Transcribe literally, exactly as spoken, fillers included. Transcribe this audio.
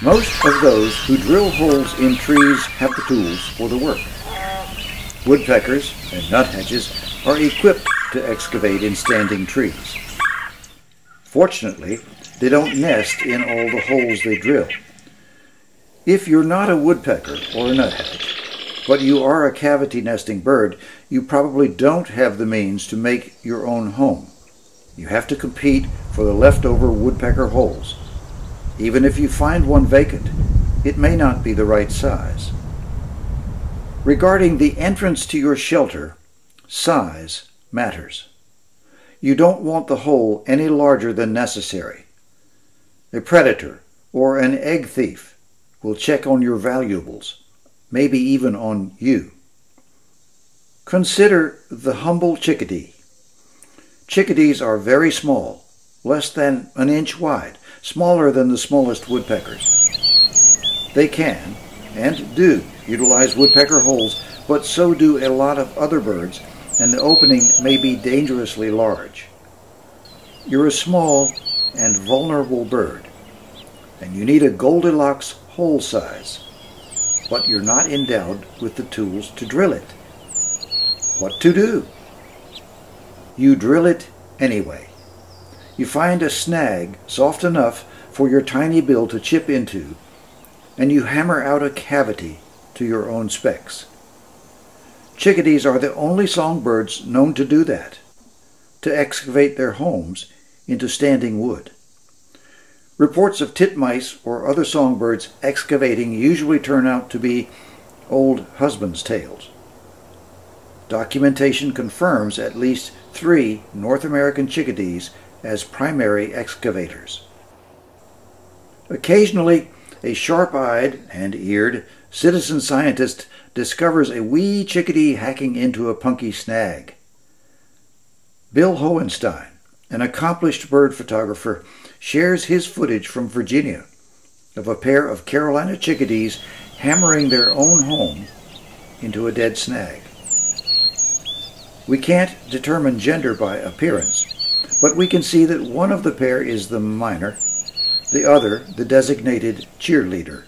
Most of those who drill holes in trees have the tools for the work. Woodpeckers and nuthatches are equipped to excavate in standing trees. Fortunately, they don't nest in all the holes they drill. If you're not a woodpecker or a nuthatch, but you are a cavity nesting bird, you probably don't have the means to make your own home. You have to compete for the leftover woodpecker holes. Even if you find one vacant, it may not be the right size. Regarding the entrance to your shelter, size matters. You don't want the hole any larger than necessary. A predator or an egg thief will check on your valuables, maybe even on you. Consider the humble chickadee. Chickadees are very small, less than an inch wide, smaller than the smallest woodpeckers. They can, and do, utilize woodpecker holes, but so do a lot of other birds, and the opening may be dangerously large. You're a small and vulnerable bird, and you need a Goldilocks hole size, but you're not endowed with the tools to drill it. What to do? You drill it anyway. You find a snag soft enough for your tiny bill to chip into, and you hammer out a cavity to your own specs. Chickadees are the only songbirds known to do that, to excavate their homes into standing wood. Reports of titmice or other songbirds excavating usually turn out to be old husbands' tales. Documentation confirms at least three North American chickadees as primary excavators. Occasionally, a sharp-eyed and eared citizen scientist discovers a wee chickadee hacking into a punky snag. Bill Hohenstein, an accomplished bird photographer, shares his footage from Virginia of a pair of Carolina chickadees hammering their own home into a dead snag. We can't determine gender by appearance, but we can see that one of the pair is the miner, the other the designated cheerleader.